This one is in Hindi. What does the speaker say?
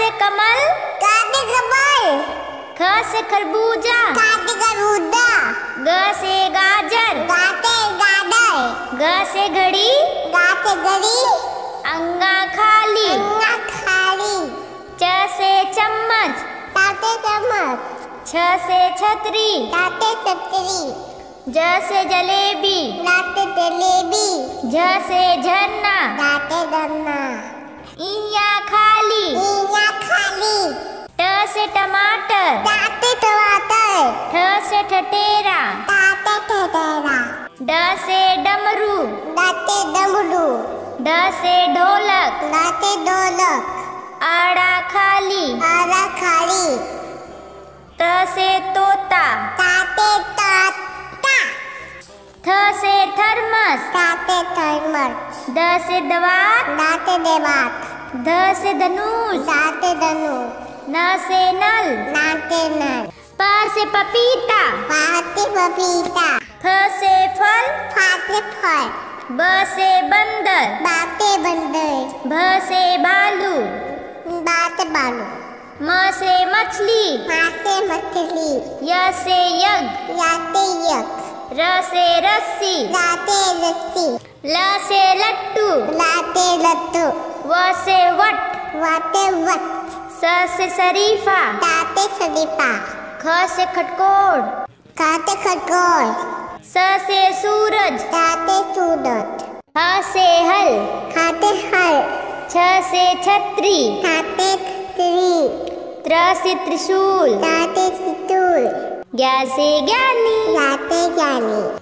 से कमल, काटे कमल। ख से खरबूजा, काटे खरबूजा। ग से गाजर, गाते गाजर। ग से घड़ी, गाते घड़ी। अंगा खाली, अंगा खाली। च से चम्मच, काटे चम्मच। छ से छतरी, काटे छतरी। ज से जलेबी, लाते जलेबी। झ से झरना, लाते झरना। इया खाली, इया खाली। ट से टमाटर, लाते टमाटर। ठ से ठठेरा, लाते ठठेरा। ड से डमरू, लाते डमरू। ढ से ढोलक, लाते ढोलक। आड़ा खाली, आड़ा खाली। त से तोता, ताते तोता। थ से थर्मस, ताते थर्मस। द से दवात, दाते दवात। ध से धनुष, दाते धनुष। न से नल, नाते नल। प से पपीता, पाते पपीता। फ से फल, फाते फल। ब से बंदर, बाते बंदर। भ से भालू, बाते भालू। म से मछली, माते मछली। य से यज्ञ, याते यज्ञ। र से रस्सी, लाते रस्सी। ल से लट्टू, लाते लट्टू। व से वट, वाते वट। स से शरीफा, ताते शरीफा। ख से खटकोर, खाते खटकोर। स से सूरज, ताते सूरज। ह से हल, खाते हल। छ से छतरी, ताते छतरी। त्र से त्रिशूल, ताते त्रिशूल। ज्ञा से ज्ञानी, ज्ञाते ज्ञानी।